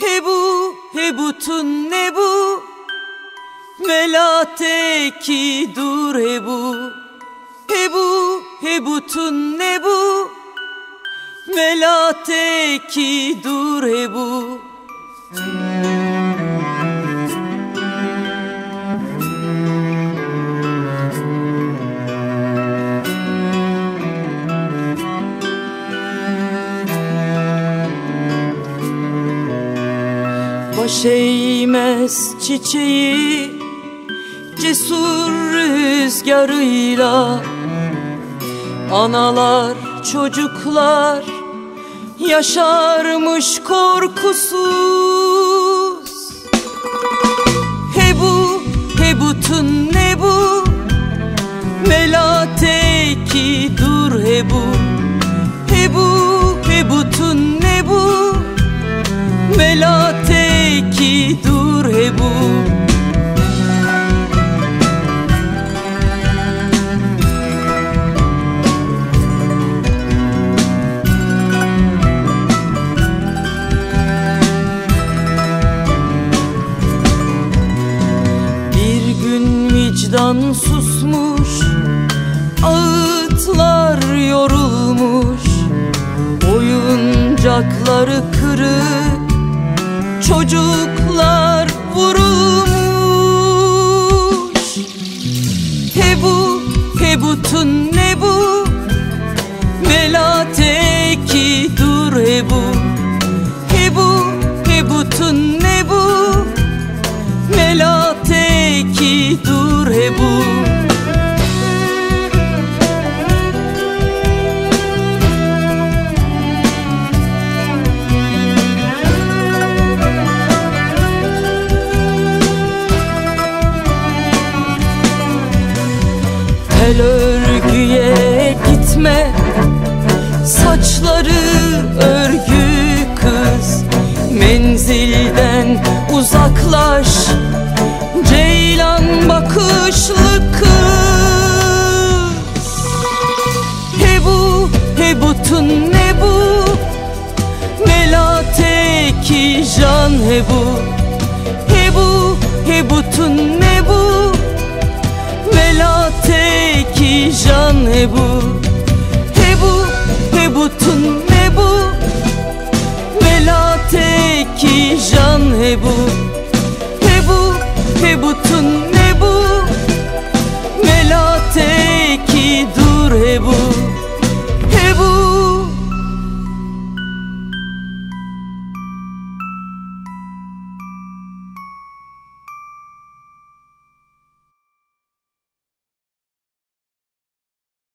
Hebu hebutun nebu ve la tekidur hebu. Hebu hebutun nebu ve la tekidur hebu. Baş eğmez çiçeği cesur rüzgarıyla, analar çocuklar yaşarmış korkusuz. Hebu hebutun nebu ve la tekidur hebu. Hebu hebutun nebu ve la tekidur hebu. Bir gün vicdan susmuş, ağıtlar yorulmuş, oyuncakları kırık çocuklar vurulmuş. Hebu hebutun nebu ve la tekidur hebu. Hebu hebutun nebu ve la tekidur hebu. El örgüye gitme, saçları örgü kız, menzilden uzaklaş, ceylan bakışlı kız. Hebu hebutun nebu ve la tekijan hebu. Hebu hebutun nebu ve la tekijan hebu. Hebu hebutun nebu.